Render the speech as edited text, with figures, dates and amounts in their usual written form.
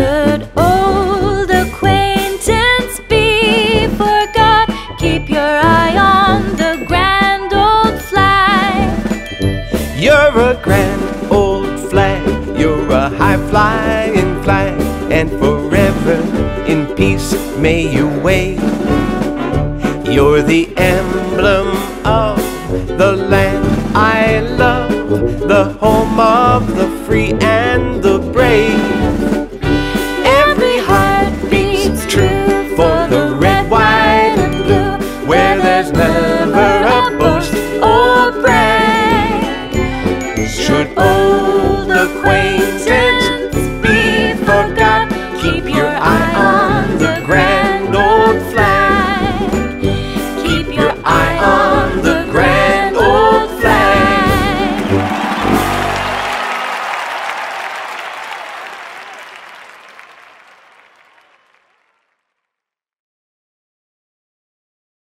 Should old acquaintance be forgot, keep your eye on the grand old flag. You're a grand old flag, you're a high-flying flag, and forever in peace may you wave. You're the emblem of the land I love, the home of the free and